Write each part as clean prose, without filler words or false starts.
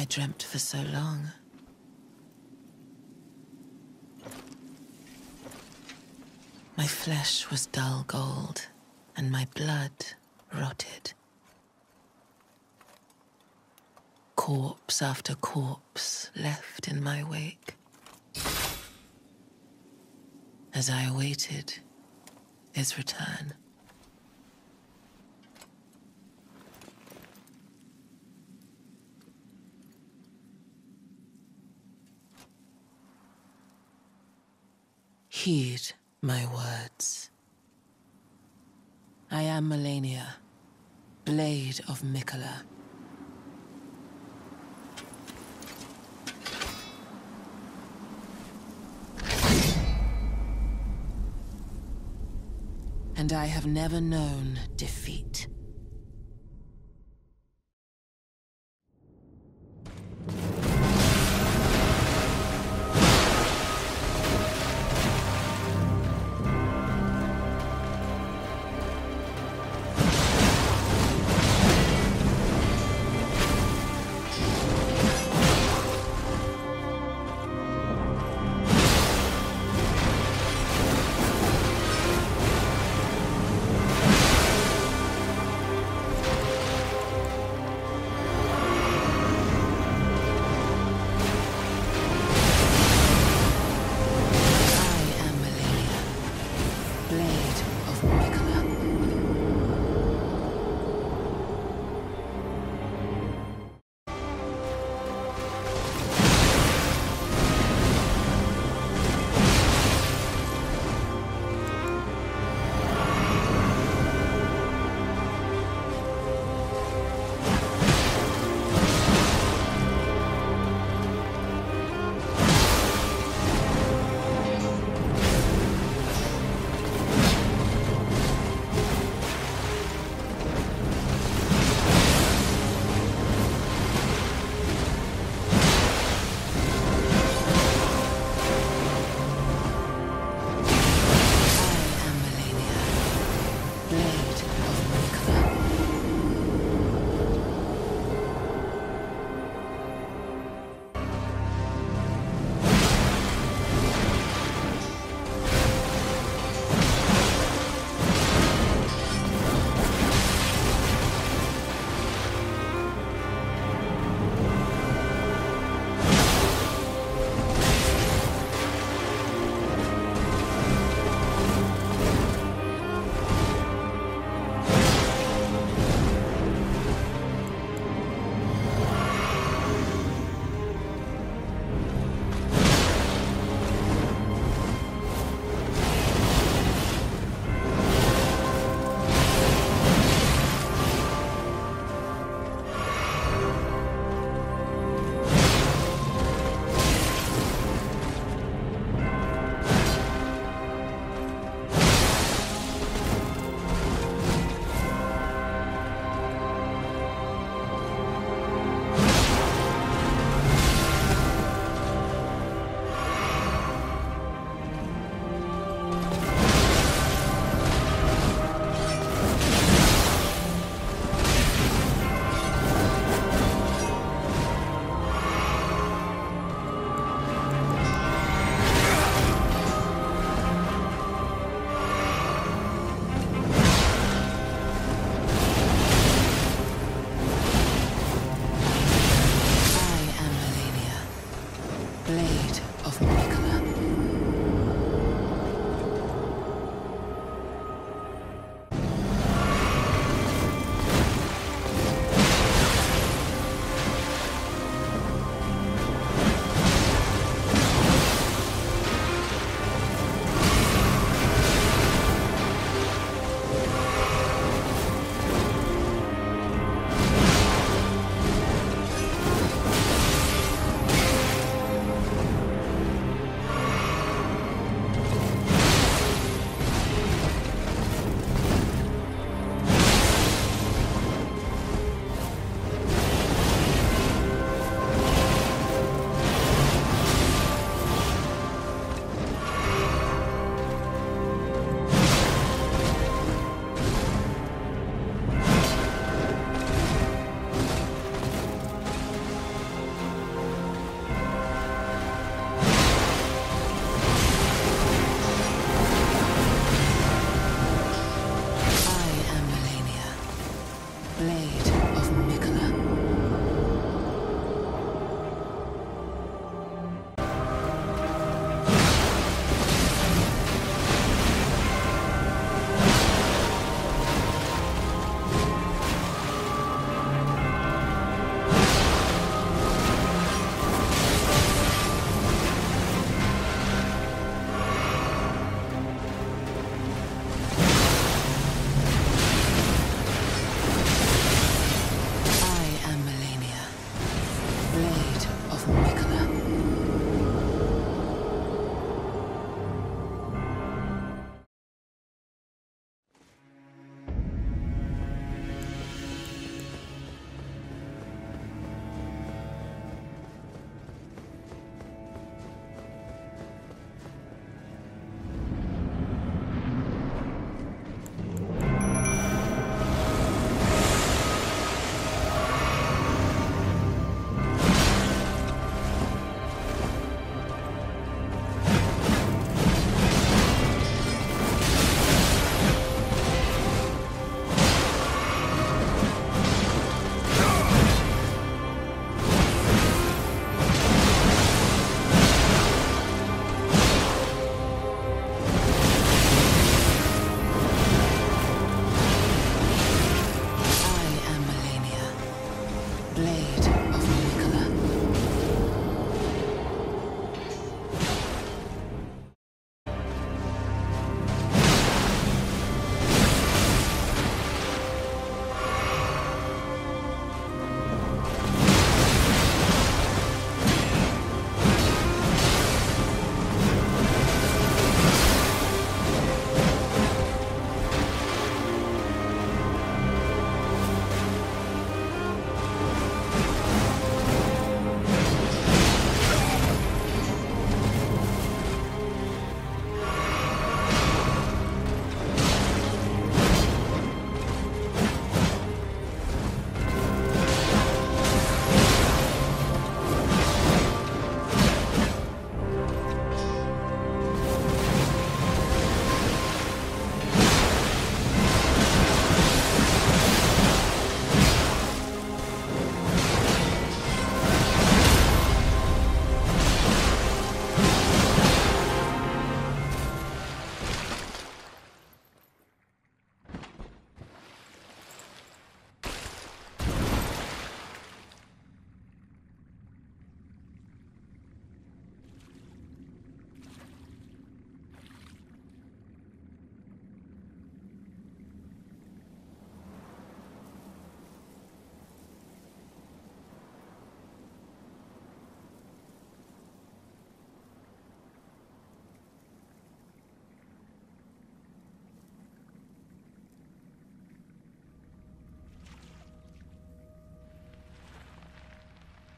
I dreamt for so long. My flesh was dull gold, and my blood rotted. Corpse after corpse left in my wake. As I awaited his return. Heed my words. I am Malenia, Blade of Miquella. And I have never known defeat.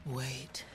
Wait.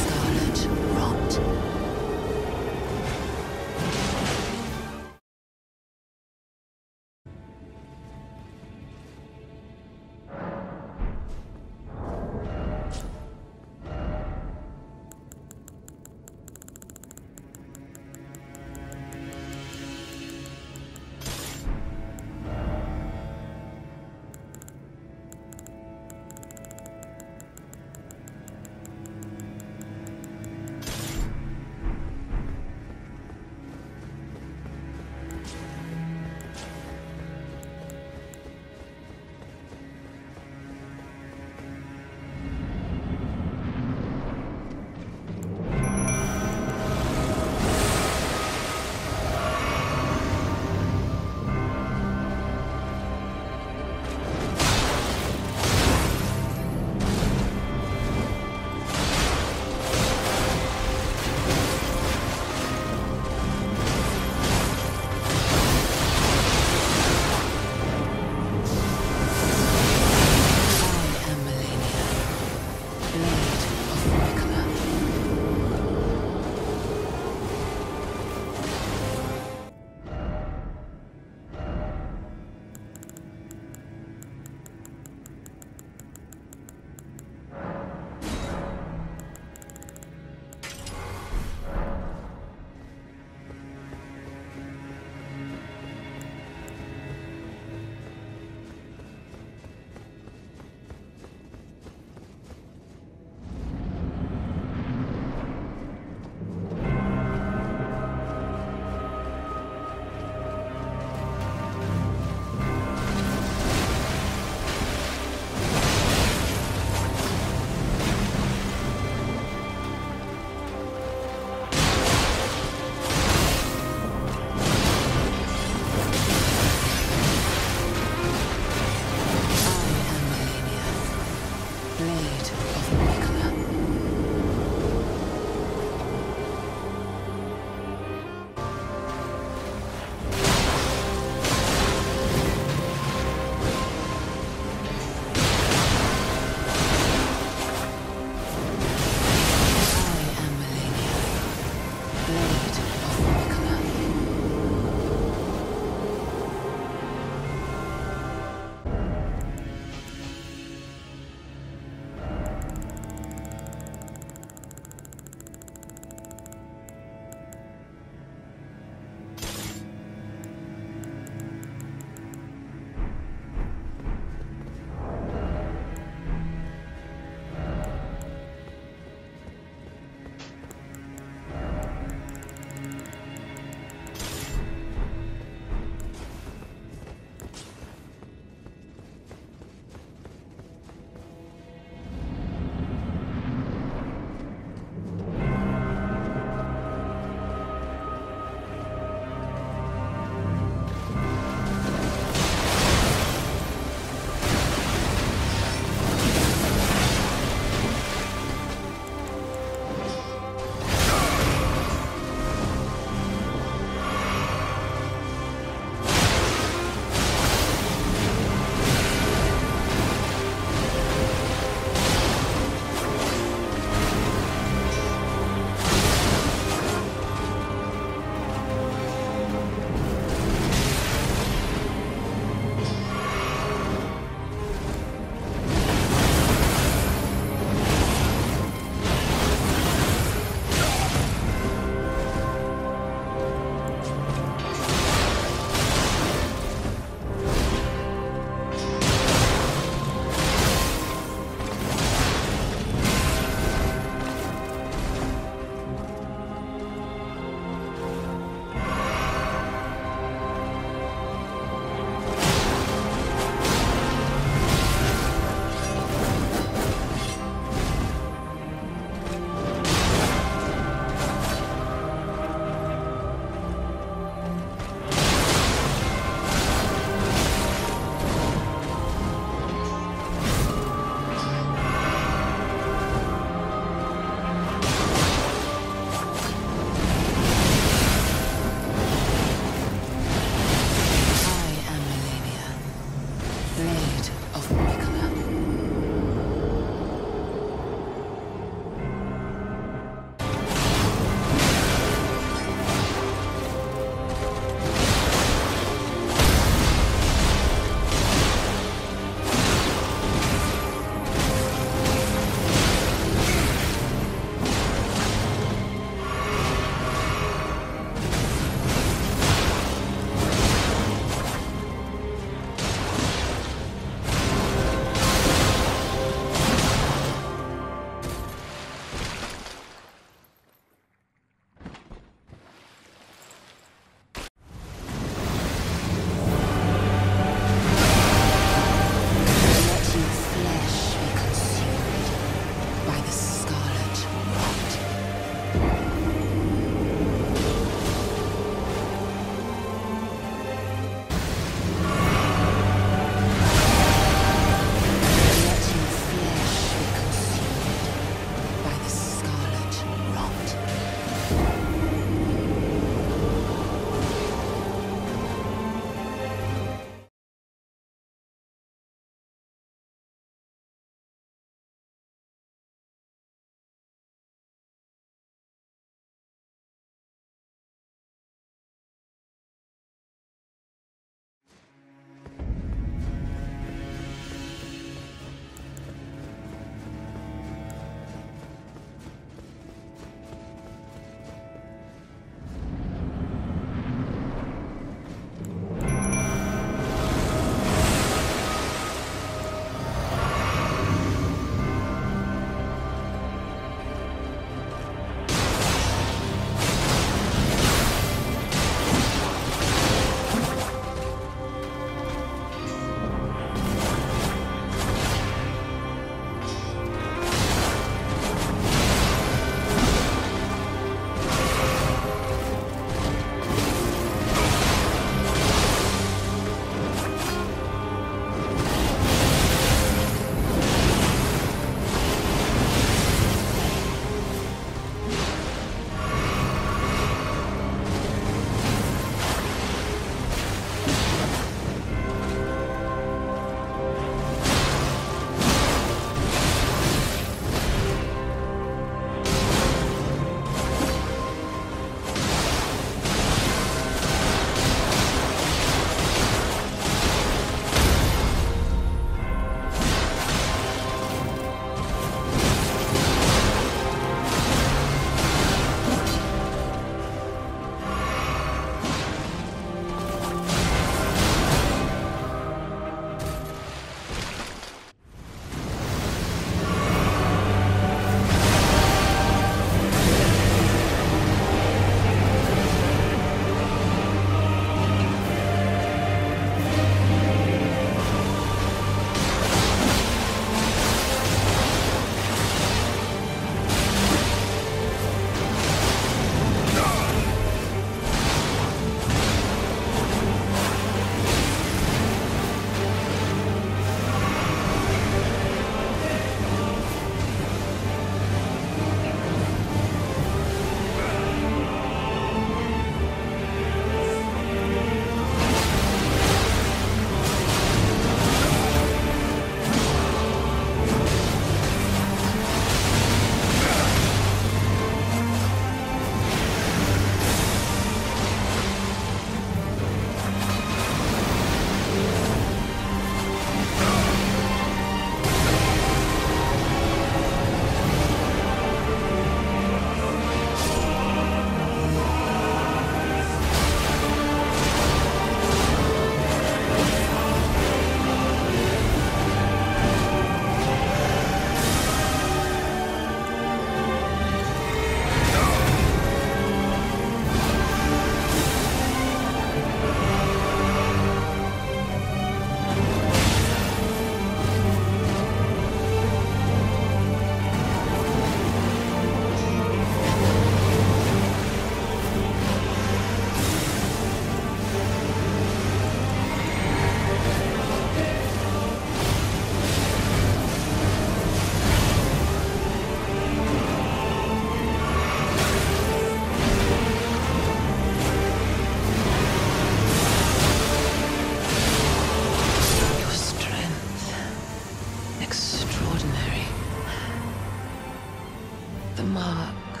the mark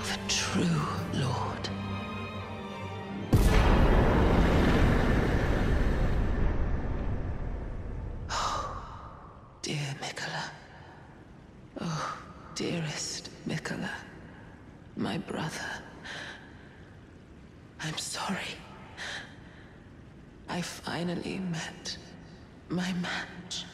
of a true lord. Oh, dear Miquella. Oh, dearest Miquella, my brother. I'm sorry. I finally met my match.